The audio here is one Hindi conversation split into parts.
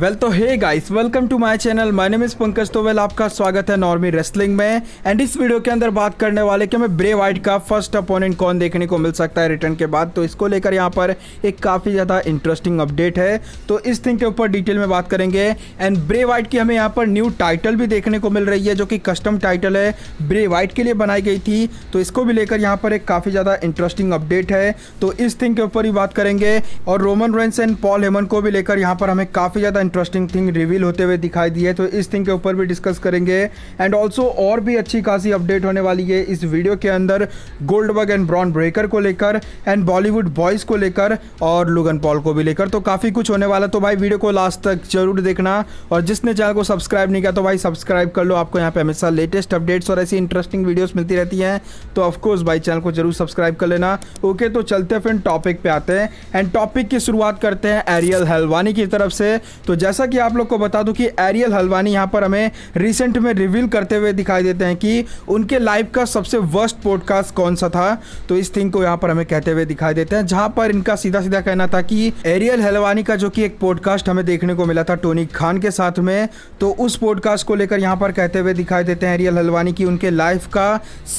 वेल तो hey guys, welcome to my channel. My name is Pankaj. तो वेल आपका स्वागत है नॉर्मी रेसलिंग में। एंड इस वीडियो के अंदर बात करने वाले कि हमें ब्रे वाइट का फर्स्ट अपोनेंट कौन देखने को मिल सकता है रिटर्न के बाद। तो इसको लेकर यहाँ पर एक काफ़ी ज़्यादा इंटरेस्टिंग अपडेट है, तो इस थिंग के ऊपर डिटेल में बात करेंगे। एंड ब्रे वाइट की हमें यहाँ पर न्यू टाइटल भी देखने को मिल रही है, जो कि कस्टम टाइटल है, ब्रे वाइट के लिए बनाई गई थी। तो इसको भी लेकर यहाँ पर एक काफ़ी ज़्यादा इंटरेस्टिंग अपडेट है, तो इस थिंग के ऊपर ही बात करेंगे। और Roman Reigns and Paul Heyman को भी लेकर यहाँ पर हमें काफ़ी ज़्यादा इंटरेस्टिंग थिंग रिवील होते हुए दिखाई दी है, तो इस थिंग के ऊपर भी डिस्कस करेंगे। एंड ऑल्सो और भी अच्छी खासी अपडेट होने वाली है इस वीडियो के अंदर, गोल्डबर्ग एंड ब्रॉन ब्रेकर को लेकर, एंड बॉलीवुड बॉयज़ को लेकर, और लोगन पॉल को भी लेकर। तो काफ़ी कुछ होने वाला, तो भाई वीडियो को लास्ट तक जरूर देखना। और जिसने चैनल को सब्सक्राइब नहीं किया तो भाई सब्सक्राइब कर लो। आपको यहाँ पर हमेशा लेटेस्ट अपडेट्स और ऐसी इंटरेस्टिंग वीडियोज़ मिलती रहती हैं, तो ऑफकोर्स भाई चैनल को जरूर सब्सक्राइब कर लेना। ओके, तो चलते फिर टॉपिक पर आते हैं। एंड टॉपिक की शुरुआत करते हैं एरियल हेलवानी की तरफ से। तो जैसा कि आप लोग को बता दूं कि एरियल हेलवानी यहाँ पर हमें रिसेंट में रिवील करते हुए दिखाई देते हैं कि उनके लाइफ का सबसे वर्स्ट पॉडकास्ट कौन सा था। तो इस थिंग को यहाँ पर हमें कहते हुए दिखाई देते हैं, जहाँ पर इनका सीधा सीधा कहना था कि एरियल हेलवानी का जो कि एक पॉडकास्ट हमें देखने को मिला था टोनी खान के साथ में, तो उस पॉडकास्ट को लेकर यहाँ पर कहते हुए दिखाई देते हैं एरियल हेलवानी की उनके लाइफ का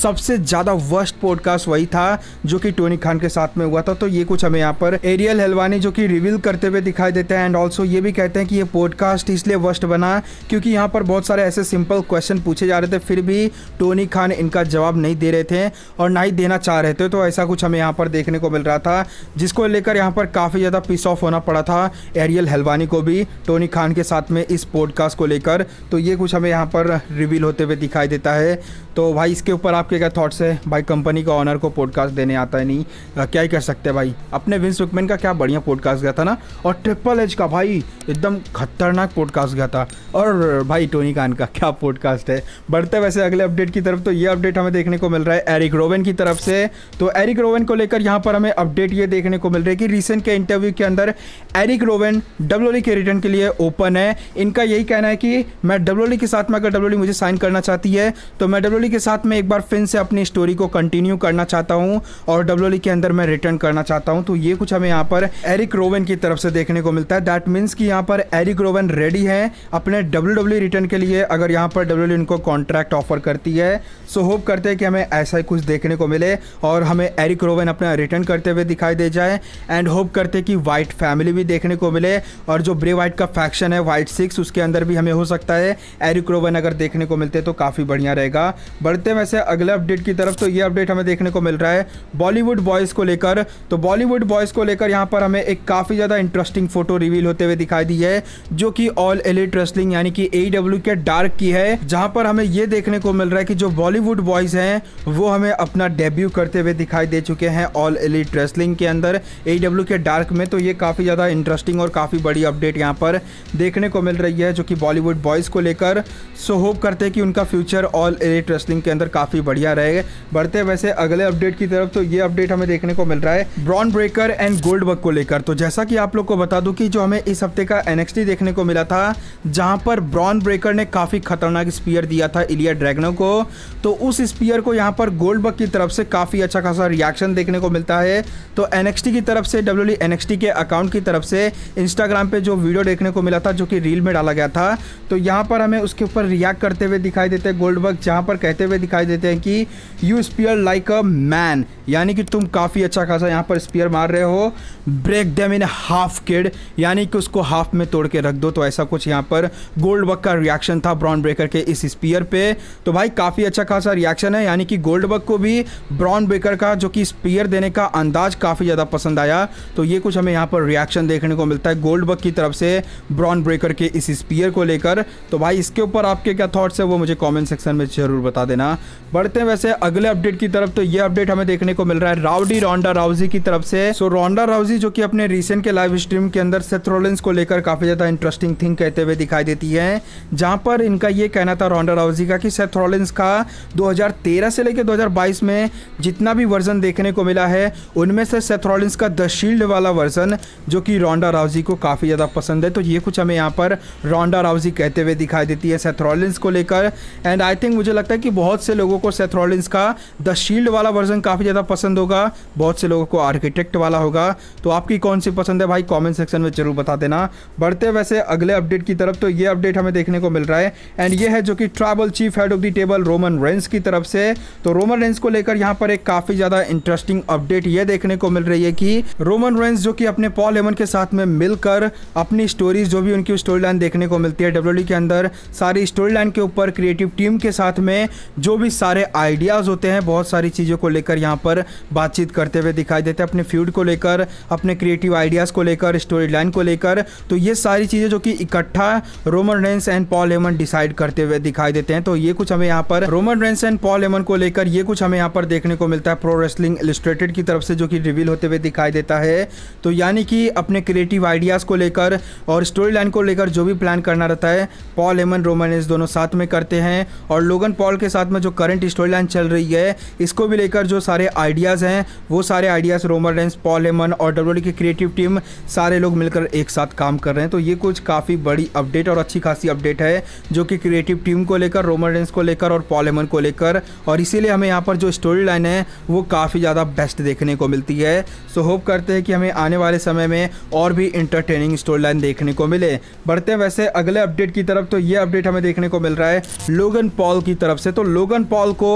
सबसे ज़्यादा वर्स्ट पॉडकास्ट वही था जो कि टोनी खान के साथ में हुआ था। तो ये कुछ हमें यहाँ पर एरियल हेलवानी जो कि रिवील करते हुए दिखाई देते हैं। एंड ऑल्सो ये भी कहते हैं कि ये पॉडकास्ट इसलिए वर्स्ट बना क्योंकि यहाँ पर बहुत सारे ऐसे सिंपल क्वेश्चन पूछे जा रहे थे, फिर भी टोनी खान इनका जवाब नहीं दे रहे थे और ना ही देना चाह रहे थे। तो ऐसा कुछ हमें यहाँ पर देखने को मिल रहा था, जिसको लेकर यहाँ पर काफ़ी ज़्यादा पिस ऑफ होना पड़ा था एरियल हेलवानी को भी टोनी खान के साथ में इस पॉडकास्ट को लेकर। तो ये कुछ हमें यहाँ पर रिवील होते हुए दिखाई देता है। तो भाई इसके ऊपर आपके क्या थॉट्स है? भाई कंपनी का ऑनर को पॉडकास्ट देने आता है नहीं, क्या ही कर सकते हैं भाई। अपने विंस मैकमैन का क्या बढ़िया पॉडकास्ट गया था ना, और ट्रिपल एच का भाई एकदम खतरनाक पॉडकास्ट गया था, और भाई टोनी खान का क्या पॉडकास्ट है। बढ़ते वैसे अगले अपडेट की तरफ, तो ये अपडेट हमें देखने को मिल रहा है एरिक रोवन की तरफ से। तो एरिक रोवन को लेकर यहाँ पर हमें अपडेट ये देखने को मिल रहा है कि रिसेंट के इंटरव्यू के अंदर एरिक रोवन WWE के रिटर्न के लिए ओपन है। इनका यही कहना है कि मैं WWE के साथ में, अगर WWE मुझे साइन करना चाहती है तो मैं WWE के साथ में एक बार फिर से अपनी स्टोरी को कंटिन्यू करना चाहता हूँ और WWE के अंदर मैं रिटर्न करना चाहता हूँ। तो ये कुछ हमें यहाँ पर एरिक रोवन की तरफ से देखने को मिलता है। दैट मीन्स कि यहाँ पर एरिक रोवन रेडी है अपने WWE रिटर्न के लिए, अगर यहाँ पर WWE उनको कॉन्ट्रैक्ट ऑफर करती है। सो होप करते हैं कि हमें ऐसा ही कुछ देखने को मिले और हमें एरिक रोवन अपना रिटर्न करते हुए दिखाई दे जाए। एंड होप करते हैं कि वाइट फैमिली भी देखने को मिले, और जो ब्रे वाइट का फैक्शन है वाइट सिक्स, उसके अंदर भी हमें हो सकता है एरिक रोवन अगर देखने को मिलते तो काफ़ी बढ़िया रहेगा। बढ़ते वैसे अगले अपडेट की तरफ, तो ये अपडेट हमें देखने को मिल रहा है बॉलीवुड बॉयज़ को लेकर। तो बॉलीवुड बॉयज़ को लेकर यहाँ पर हमें एक काफ़ी ज़्यादा इंटरेस्टिंग फोटो रिवील होते हुए दिखाई दी है, जो कि ऑल एलिट रेसलिंग यानी कि AEW के डार्क की है, जहाँ पर हमें ये देखने को मिल रहा है कि जो बॉलीवुड बॉयज़ हैं वो हमें अपना डेब्यू करते हुए दिखाई दे चुके हैं ऑल एलिट रेसलिंग के अंदर, AEW के डार्क में। तो ये काफ़ी ज़्यादा इंटरेस्टिंग और काफ़ी बड़ी अपडेट यहाँ पर देखने को मिल रही है जो कि बॉलीवुड बॉयज़ को लेकर। सो होप करते हैं कि उनका फ्यूचर ऑल एलिट रेसलिंग के अंदर काफ़ी बढ़िया रहेगा। बढ़ते वैसे अगले अपडेट की तरफ, तो ये अपडेट हमें देखने को मिल रहा है ब्रॉन ब्रेकर एंड गोल्डबर्ग को लेकर। तो जैसा कि आप लोग को बता दूं कि जो हमें इस हफ्ते का NXT देखने को मिला था, जहां पर ब्रॉन ब्रेकर ने काफ़ी खतरनाक स्पीयर दिया था इलिया ड्रैगनो को, तो उस स्पीयर को यहां पर गोल्डबर्ग की तरफ से काफ़ी अच्छा खासा रिएक्शन देखने को मिलता है। तो NXT की तरफ से WWE NXT के अकाउंट की तरफ से इंस्टाग्राम पे जो वीडियो देखने को मिला था जो कि रील में डाला गया था, तो यहाँ पर हमें उसके ऊपर रिएक्ट करते हुए दिखाई देते हैं गोल्डबर्ग, जहाँ पर कहते हुए दिखाई देते हैं कि you spear like a man, यानी कि तुम काफ़ी अच्छा खासा यहाँ पर स्पीयर मार रहे हो, break them in half kid, यानी कि उसको हाफ में तोड़ के रख दो। तो ऐसा कुछ यहाँ पर गोल्डबर्ग का रिएक्शन था ब्रॉन ब्रेकर के इस स्पीयर पे। तो भाई काफ़ी अच्छा खासा रिएक्शन है, यानी कि गोल्डबर्ग को भी ब्रॉन ब्रेकर का जो कि स्पीयर देने का अंदाज काफ़ी ज़्यादा पसंद आया। तो ये कुछ हमें यहाँ पर रिएक्शन देखने को मिलता है गोल्डबर्ग की तरफ से ब्रॉन ब्रेकर के इस स्पीयर को लेकर। तो भाई इसके ऊपर आपके क्या थाट्स है वो मुझे कॉमेंट सेक्शन में ज़रूर बता देना। बढ़ते हैं वैसे अगले अपडेट की तरफ, तो ये अपडेट हमें देखने को मिल रहा है राउडी रोंडा राउजी की तरफ से। सो रोंडा राउजी जो कि अपने रिसेंट के लाइव स्ट्रीम के अंदर सेथ रोलिंस को लेकर काफ़ी ज़्यादा इंटरेस्टिंग थिंग कहते हुए दिखाई देती है, जहां पर इनका ये कहना था रोंडा राउजी का कि सेथ रोलिंस का 2013 से लेकर 2022 में जितना भी वर्जन देखने को मिला है उनमें से सेथ रोलिंस का द शील्ड वाला वर्जन जो कि रोंडा राउजी को काफ़ी ज़्यादा पसंद है। तो ये कुछ हमें यहाँ पर रोंडा राउजी कहते हुए दिखाई देती है सेथ रोलिंस को लेकर। एंड आई थिंक मुझे लगता है कि बहुत से लोगों को सेथ रॉलिंस का द शील्ड वाला वर्जन काफ़ी ज़्यादा पसंद होगा, बहुत से लोगों को आर्किटेक्ट वाला होगा। तो आपकी कौन सी पसंद है भाई, कमेंट सेक्शन में जरूर बता देना। बढ़ते वैसे अगले अपडेट की तरफ, तो ये अपडेट हमें देखने को मिल रहा है एंड ये है जो कि tribal chief head of the table Roman Reigns की तरफ से। तो रोमन रेंस को लेकर यहाँ पर एक काफ़ी ज़्यादा इंटरेस्टिंग अपडेट ये देखने को मिल रही है कि रोमन रेंस जो कि अपने पॉल हेमन के साथ में मिलकर अपनी स्टोरीज जो भी उनकी स्टोरी लाइन देखने को मिलती है डब्ल्यूडब्ल्यूई के अंदर, सारी स्टोरी लाइन के ऊपर क्रिएटिव टीम के साथ में जो भी सारे आइडियाज़ होते हैं बहुत सारी चीज़ों को लेकर यहाँ पर बातचीत करते हुए दिखाई देते हैं, अपने फ्यूड को लेकर, अपने क्रिएटिव आइडियाज़ को लेकर, स्टोरी लाइन को लेकर। तो ये सारी चीज़ें जो कि इकट्ठा Roman Reigns and Paul Heyman decide करते हुए दिखाई देते हैं। तो ये कुछ हमें यहाँ पर Roman Reigns and Paul Heyman को लेकर ये कुछ हमें यहाँ पर देखने को मिलता है प्रो रेसलिंग इलस्ट्रेटेड की तरफ से, जो कि रिवील होते हुए दिखाई देता है। तो यानी कि अपने क्रिएटिव आइडियाज़ को लेकर और स्टोरी लाइन को लेकर जो भी प्लान करना रहता है पॉल हेमन रोमन रेंस दोनों साथ में करते हैं, और लोगन पॉल के साथ में जो करंट स्टोरी लाइन चल रही है इसको भी लेकर जो सारे आइडियाज़ हैं वो सारे ideas Roman Reigns, Paul Heyman और डब्ल्यूडब्ल्यूई की क्रिएटिव टीम सारे लोग मिलकर एक साथ काम कर रहे हैं। तो ये कुछ काफ़ी बड़ी अपडेट और अच्छी खासी अपडेट है जो कि क्रिएटिव टीम को लेकर, रोमन रेंस को लेकर और पॉल हेमन को लेकर, और इसीलिए हमें यहाँ पर जो स्टोरी लाइन है वो काफ़ी ज़्यादा बेस्ट देखने को मिलती है। सो होप करते हैं कि हमें आने वाले समय में और भी इंटरटेनिंग स्टोरी लाइन देखने को मिले। बढ़ते हैं वैसे अगले अपडेट की तरफ, तो ये अपडेट हमें देखने को मिल रहा है लोगन पॉल की तरफ से। तो लोगन पॉल को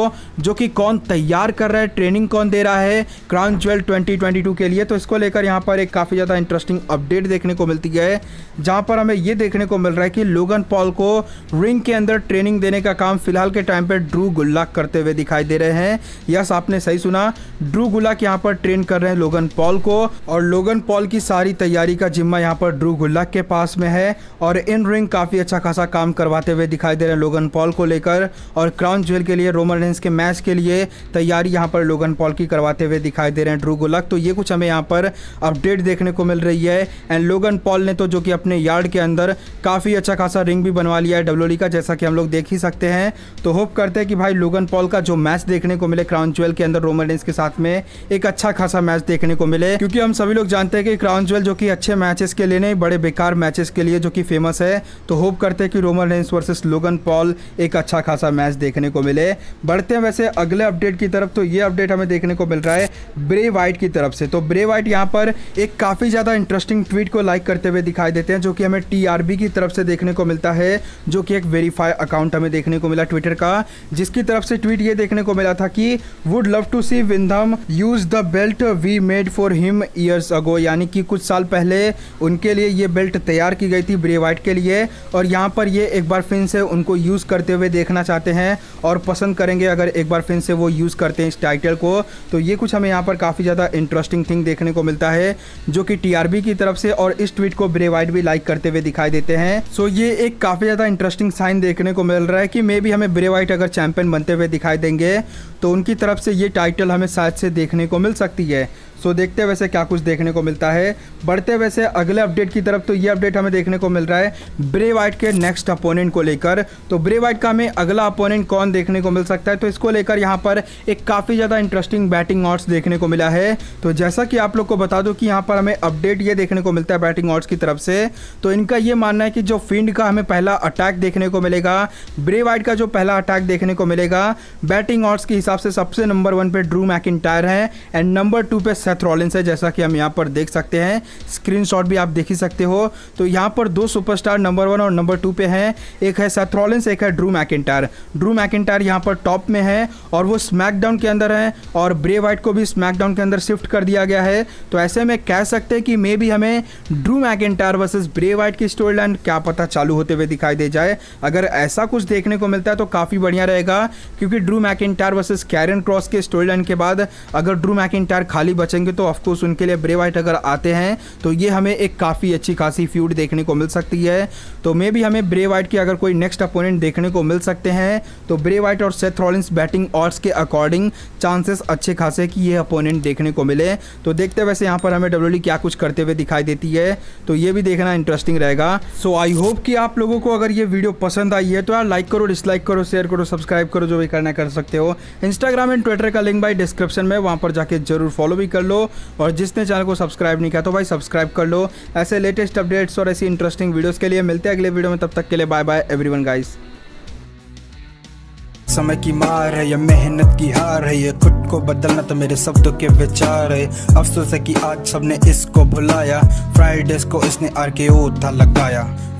जो कि कौन तैयार कर रहा है, ट्रेनिंग कौन दे रहा है क्राउन ज्वेल 2022 के लिए, तो इसको लेकर यहाँ पर एक काफ़ी ज़्यादा इंटरेस्टिंग अपडेट देखने को मिलती है, जहाँ पर हमें ये देखने को मिल रहा है कि लोगन पॉल को रिंग के अंदर ट्रेनिंग देने का काम फिलहाल के टाइम पर ड्रू गुल्लाक करते हुए दिखाई दे रहे हैं। यस, आपने सही सुना, ड्रू गुल्लाक यहाँ पर ट्रेन कर रहे हैं लोगन पॉल को, और लोगन पॉल की सारी तैयारी का जिम्मा यहाँ पर ड्रू गुल्लाक के पास में है, और इन रिंग काफ़ी अच्छा खासा काम करवाते हुए दिखाई दे रहे हैं लोगन पॉल को लेकर, और क्राउन ज्वेल के लिए रोमन रेंस के मैच के लिए तैयारी यहाँ पर लोगन पॉल की करवाते हुए दिखाई दे रहे हैं ड्रू गुल्लाक। तो ये कुछ हमें यहाँ पर अपडेट देखने को मिल रही है एंड लोगन पॉल ने तो जो कि अपने यार्ड के अंदर काफ़ी अच्छा खासा रिंग भी बनवा लिया है डब्ल्यूडब्ल्यूई का, जैसा कि हम लोग देख ही सकते हैं। तो होप करते हैं कि भाई लोगन पॉल का जो मैच देखने को मिले क्राउन ज्वेल के अंदर रोमन रेंस के साथ में, एक अच्छा खासा मैच देखने को मिले, क्योंकि हम सभी लोग जानते हैं कि क्राउन ज्वेल जो कि अच्छे मैचेस के लिए नहीं, बड़े बेकार मैचेस के लिए जो कि फेमस है। तो होप करते हैं कि Roman Reigns versus Logan Paul एक अच्छा खासा मैच देखने को मिले। बढ़ते हैं वैसे अगले अपडेट की तरफ, तो ये अपडेट हमें देखने को मिल रहा है ब्रे वाइट की तरफ से। तो ब्रे वाइट यहाँ पर एक काफ़ी ज़्यादा इंटरेस्टिंग ट्वीट को लाइक करते हुए दिखाई देते हैं, जो कि हमें TRB की तरफ से देखने को मिलता है, जो कि एक वेरीफाई अकाउंट हमें देखने को मिला ट्विटर का, जिसकी तरफ से ट्वीट ये देखने को मिला था कि would love to see Windham use the belt we made for him years ago. यानी कि कुछ साल पहले उनके लिए ये बेल्ट तैयार की गई थी ब्रे वाइट के लिए, और यहाँ पर ये एक बार फिर से उनको यूज़ करते हुए देखना चाहते हैं और पसंद करेंगे अगर एक बार फिर से वो यूज़ करते हैं इस टाइटल को। तो ये कुछ हमें यहाँ पर काफ़ी ज़्यादा इंटरेस्टिंग थिंग देखने को मिलता है जो कि TRB की तरफ से, और इस ट्वीट को ब्रे वाइट भी लाइक करते हुए दिखाई देते हैं। सो ये एक काफ़ी ज़्यादा इंटरेस्टिंग साइन देखने को मिल रहा है कि मे बी हमें ब्रे वाइट अगर चैंपियन बनते हुए दिखाई देंगे तो उनकी तरफ से ये टाइटल हमें शायद से देखने को मिल सकती है। सो देखते हैं वैसे क्या कुछ देखने को मिलता है। बढ़ते वैसे अगले अपडेट की तरफ, तो ये अपडेट हमें देखने को मिल रहा है ब्रे वाइट के नेक्स्ट अपोनेंट को लेकर। तो ब्रे वाइट का हमें अगला अपोनेंट कौन देखने को मिल सकता है, तो इसको लेकर यहाँ पर एक काफ़ी ज़्यादा इंटरेस्टिंग बैटिंग ऑड्स देखने को मिला है। तो जैसा कि आप लोग को बता दूं कि यहाँ पर हमें अपडेट ये देखने को मिलता है बैटिंग ऑड्स की तरफ से। तो इनका ये मानना है कि जो फील्ड का हमें पहला अटैक देखने को मिलेगा, ब्रे वाइट का जो पहला अटैक देखने को मिलेगा बैटिंग ऑड्स के हिसाब से, सबसे नंबर 1 पर ड्रू मैकिंटायर है एंड नंबर 2 पर सेथ रॉलिंस है, जैसा कि हम यहाँ पर देख सकते हैं, स्क्रीनशॉट भी आप देख ही सकते हो। तो यहाँ पर दो सुपरस्टार नंबर 1 और नंबर 2 पे हैं, एक है सेथ रॉलिंस, एक है ड्रू मैकिंटायर। ड्रू मैकिंटायर यहाँ पर टॉप में है और वो स्मैकडाउन के अंदर है, और ब्रे वाइट को भी स्मैकडाउन के अंदर शिफ्ट कर दिया गया है। तो ऐसे में कह सकते हैं कि मे बी हमें Drew McIntyre versus Bray Wyatt की स्टोरी लाइन क्या पता चालू होते हुए दिखाई दे जाए। अगर ऐसा कुछ देखने को मिलता है तो काफ़ी बढ़िया रहेगा, क्योंकि Drew McIntyre versus Karrion Kross के स्टोरी लाइन के बाद अगर ड्रू मैकिंटायर खाली बचेंगे तो ऑफकोर्स उनके लिए ब्रे वाइट अगर आते हैं तो ये हमें एक काफ़ी अच्छी खासी फ्यूड देखने को मिल सकती है। तो मे बी हमें ब्रे वाइट की अगर कोई नेक्स्ट अपोनेंट देखने को मिल सकते हैं तो ब्रे वाइट और सेथ रॉलिंस बैटिंग ऑड्स के अकॉर्डिंग चांसेस अच्छे खासे कि ये अपोनेंट देखने को मिले। तो देखते वैसे यहाँ पर हमें डब्ल्यूडब्ल्यूई क्या कुछ करते हुए दिखाई देती है, तो ये भी देखना इंटरेस्टिंग रहेगा। सो आई होप कि आप लोगों को अगर ये वीडियो पसंद आई है तो यार लाइक करो, डिसलाइक करो, शेयर करो, सब्सक्राइब करो, जो भी करना कर सकते हो। इंस्टाग्राम एंड ट्विटर का लिंक भाई डिस्क्रिप्शन में, वहाँ पर जाके जरूर फॉलो भी कर लो, और जिसने चैनल को सब्सक्राइब नहीं किया तो भाई सब्सक्राइब कर लो। ऐसे लेटेस्ट अपडेट्स और ऐसी इंटरेस्टिंग वीडियोज़ के लिए मिलते हैं अगले वीडियो में, तब तक के लिए बाय बाय एवरीवन गाइस। समय की मार है, ये मेहनत की हार है, ये खुद को बदलना तो मेरे शब्दों के विचार है। अफसोस है कि आज सबने इसको भुलाया, फ्राइडेज को इसने आरकेओ था लगाया।